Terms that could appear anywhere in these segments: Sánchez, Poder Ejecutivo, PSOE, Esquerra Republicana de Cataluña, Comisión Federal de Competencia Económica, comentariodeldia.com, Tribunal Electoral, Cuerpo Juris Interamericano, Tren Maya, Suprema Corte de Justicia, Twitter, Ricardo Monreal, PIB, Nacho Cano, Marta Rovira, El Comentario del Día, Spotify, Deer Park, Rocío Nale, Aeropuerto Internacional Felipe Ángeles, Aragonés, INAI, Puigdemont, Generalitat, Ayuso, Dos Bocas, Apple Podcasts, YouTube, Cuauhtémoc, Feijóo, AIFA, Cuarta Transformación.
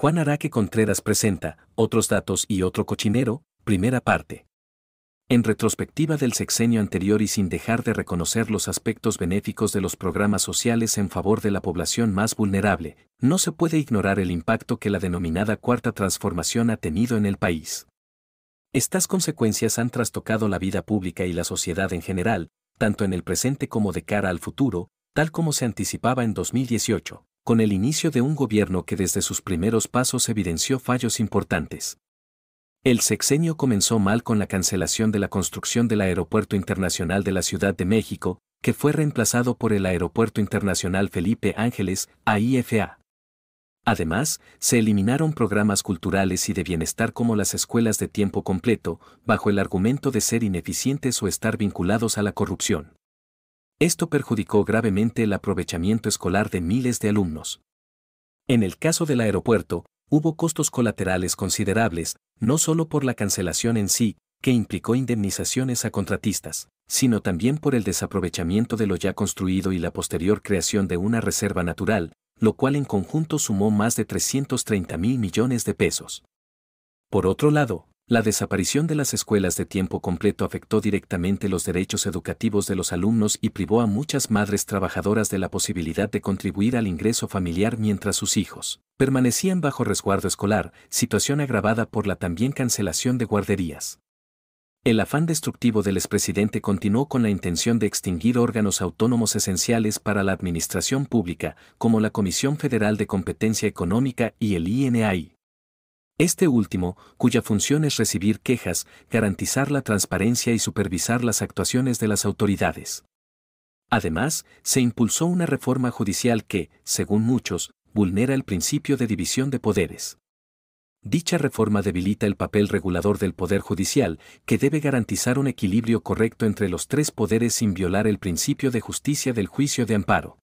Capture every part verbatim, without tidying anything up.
Juan Araque Contreras presenta Otros datos y otro cochinero, primera parte. En retrospectiva del sexenio anterior y sin dejar de reconocer los aspectos benéficos de los programas sociales en favor de la población más vulnerable, no se puede ignorar el impacto que la denominada Cuarta Transformación ha tenido en el país. Estas consecuencias han trastocado la vida pública y la sociedad en general, tanto en el presente como de cara al futuro, tal como se anticipaba en dos mil dieciocho. Con el inicio de un gobierno que desde sus primeros pasos evidenció fallos importantes. El sexenio comenzó mal con la cancelación de la construcción del Aeropuerto Internacional de la Ciudad de México, que fue reemplazado por el Aeropuerto Internacional Felipe Ángeles, A I F A. Además, se eliminaron programas culturales y de bienestar como las escuelas de tiempo completo, bajo el argumento de ser ineficientes o estar vinculados a la corrupción. Esto perjudicó gravemente el aprovechamiento escolar de miles de alumnos. En el caso del aeropuerto, hubo costos colaterales considerables, no solo por la cancelación en sí, que implicó indemnizaciones a contratistas, sino también por el desaprovechamiento de lo ya construido y la posterior creación de una reserva natural, lo cual en conjunto sumó más de trescientos treinta mil millones de pesos. Por otro lado, la desaparición de las escuelas de tiempo completo afectó directamente los derechos educativos de los alumnos y privó a muchas madres trabajadoras de la posibilidad de contribuir al ingreso familiar mientras sus hijos permanecían bajo resguardo escolar, situación agravada por la también cancelación de guarderías. El afán destructivo del expresidente continuó con la intención de extinguir órganos autónomos esenciales para la administración pública, como la Comisión Federal de Competencia Económica y el I N A I. Este último, cuya función es recibir quejas, garantizar la transparencia y supervisar las actuaciones de las autoridades. Además, se impulsó una reforma judicial que, según muchos, vulnera el principio de división de poderes. Dicha reforma debilita el papel regulador del Poder Judicial, que debe garantizar un equilibrio correcto entre los tres poderes sin violar el principio de justicia del juicio de amparo.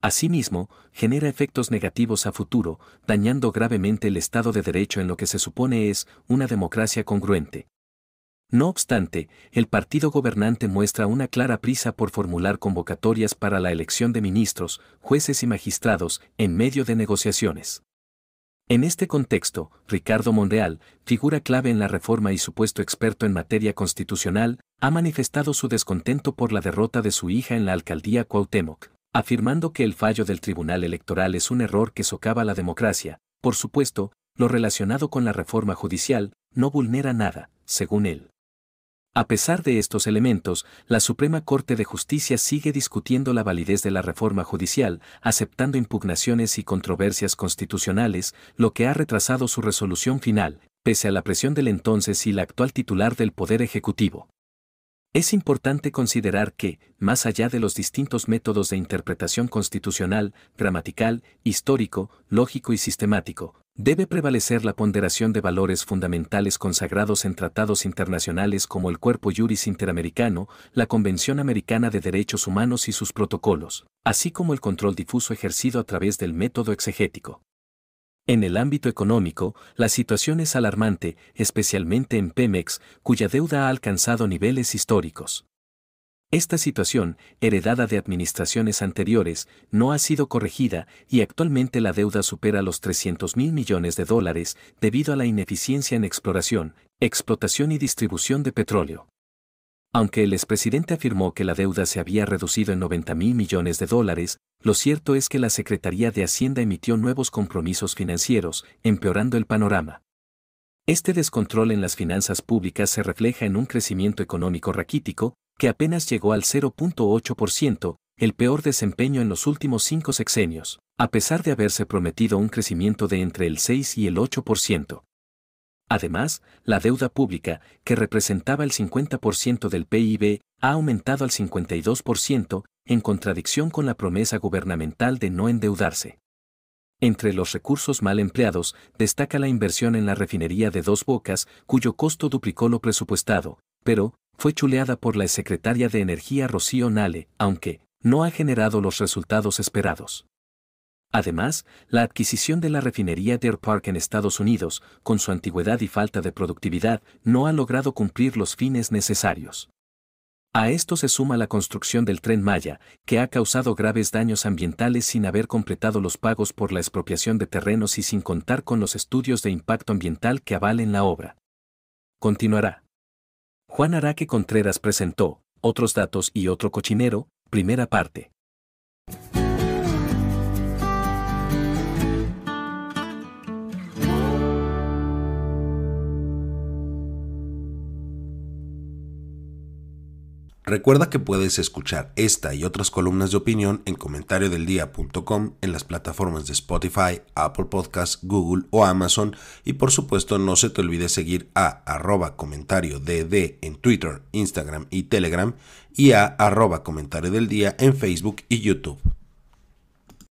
Asimismo, genera efectos negativos a futuro, dañando gravemente el Estado de Derecho en lo que se supone es una democracia congruente. No obstante, el partido gobernante muestra una clara prisa por formular convocatorias para la elección de ministros, jueces y magistrados en medio de negociaciones. En este contexto, Ricardo Monreal, figura clave en la reforma y supuesto experto en materia constitucional, ha manifestado su descontento por la derrota de su hija en la alcaldía Cuauhtémoc, afirmando que el fallo del Tribunal Electoral es un error que socava la democracia. Por supuesto, lo relacionado con la reforma judicial no vulnera nada, según él. A pesar de estos elementos, la Suprema Corte de Justicia sigue discutiendo la validez de la reforma judicial, aceptando impugnaciones y controversias constitucionales, lo que ha retrasado su resolución final, pese a la presión del entonces y la actual titular del Poder Ejecutivo. Es importante considerar que, más allá de los distintos métodos de interpretación constitucional, gramatical, histórico, lógico y sistemático, debe prevalecer la ponderación de valores fundamentales consagrados en tratados internacionales como el Cuerpo Juris Interamericano, la Convención Americana de Derechos Humanos y sus protocolos, así como el control difuso ejercido a través del método exegético. En el ámbito económico, la situación es alarmante, especialmente en Pemex, cuya deuda ha alcanzado niveles históricos. Esta situación, heredada de administraciones anteriores, no ha sido corregida y actualmente la deuda supera los trescientos mil millones de dólares debido a la ineficiencia en exploración, explotación y distribución de petróleo. Aunque el expresidente afirmó que la deuda se había reducido en noventa mil millones de dólares, lo cierto es que la Secretaría de Hacienda emitió nuevos compromisos financieros, empeorando el panorama. Este descontrol en las finanzas públicas se refleja en un crecimiento económico raquítico, que apenas llegó al cero punto ocho por ciento, el peor desempeño en los últimos cinco sexenios, a pesar de haberse prometido un crecimiento de entre el seis y el ocho por ciento. Además, la deuda pública, que representaba el cincuenta por ciento del P I B, ha aumentado al cincuenta y dos por ciento, en contradicción con la promesa gubernamental de no endeudarse. Entre los recursos mal empleados, destaca la inversión en la refinería de Dos Bocas, cuyo costo duplicó lo presupuestado, pero fue chuleada por la exsecretaria de Energía Rocío Nale, aunque no ha generado los resultados esperados. Además, la adquisición de la refinería Deer Park en Estados Unidos, con su antigüedad y falta de productividad, no ha logrado cumplir los fines necesarios. A esto se suma la construcción del Tren Maya, que ha causado graves daños ambientales sin haber completado los pagos por la expropiación de terrenos y sin contar con los estudios de impacto ambiental que avalen la obra. Continuará. Juan Araque Contreras presentó Otros datos y otro cochinero, primera parte. Recuerda que puedes escuchar esta y otras columnas de opinión en comentario del día punto com, en las plataformas de Spotify, Apple Podcasts, Google o Amazon, y por supuesto no se te olvide seguir a arroba comentarioddd en Twitter, Instagram y Telegram, y a arroba comentariodeldia en Facebook y YouTube.